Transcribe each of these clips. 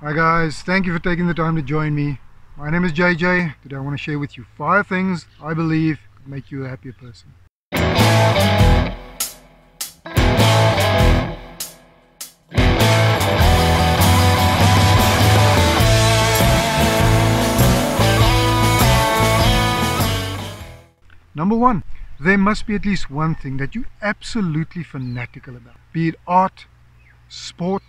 Hi guys, thank you for taking the time to join me. My name is JJ. Today I want to share with you 5 things I believe could make you a happier person. Number 1, there must be at least one thing that you're absolutely fanatical about. Be it art, sport,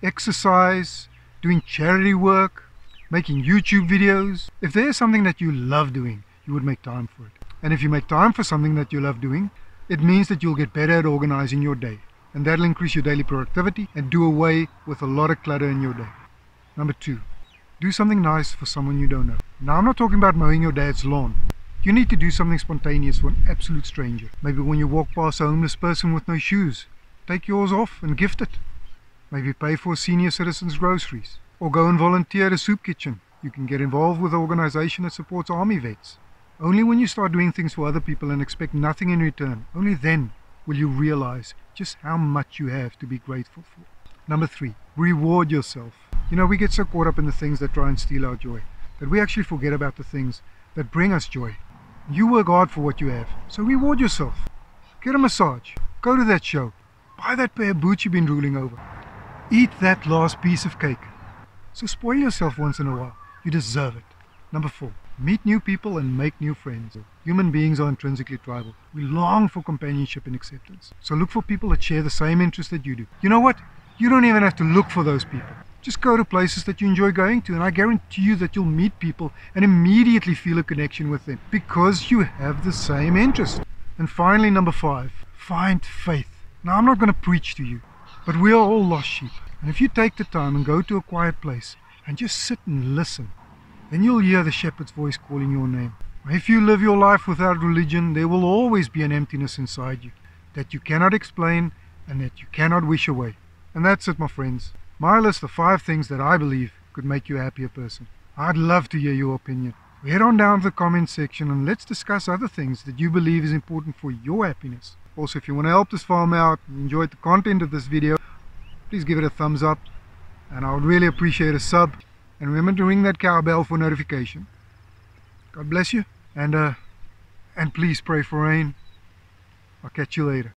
exercise, doing charity work, making YouTube videos. If there's something that you love doing, you would make time for it. And if you make time for something that you love doing, it means that you'll get better at organizing your day. And that'll increase your daily productivity and do away with a lot of clutter in your day. Number 2, do something nice for someone you don't know. Now I'm not talking about mowing your dad's lawn. You need to do something spontaneous for an absolute stranger. Maybe when you walk past a homeless person with no shoes, take yours off and gift it. Maybe pay for a senior citizen's groceries, or go and volunteer at a soup kitchen. You can get involved with an organization that supports army vets. Only when you start doing things for other people and expect nothing in return, only then will you realize just how much you have to be grateful for. Number 3, reward yourself. You know, we get so caught up in the things that try and steal our joy, that we actually forget about the things that bring us joy. You work hard for what you have, so reward yourself. Get a massage, go to that show, buy that pair of boots you've been drooling over. Eat that last piece of cake. So spoil yourself once in a while. You deserve it. Number 4, meet new people and make new friends. Human beings are intrinsically tribal. We long for companionship and acceptance. So look for people that share the same interests that you do. You know what? You don't even have to look for those people. Just go to places that you enjoy going to, and I guarantee you that you'll meet people and immediately feel a connection with them because you have the same interest. And finally, number 5, find faith. Now I'm not going to preach to you, but we are all lost sheep, and if you take the time and go to a quiet place and just sit and listen, then you'll hear the shepherd's voice calling your name. If you live your life without religion, there will always be an emptiness inside you that you cannot explain and that you cannot wish away. And that's it, my friends. My list of 5 things that I believe could make you a happier person. I'd love to hear your opinion. Head on down to the comment section and let's discuss other things that you believe is important for your happiness. Also, if you want to help this farm out and enjoyed the content of this video, please give it a thumbs up, and I would really appreciate a sub. And remember to ring that cowbell for notification. God bless you, and please pray for rain. I'll catch you later.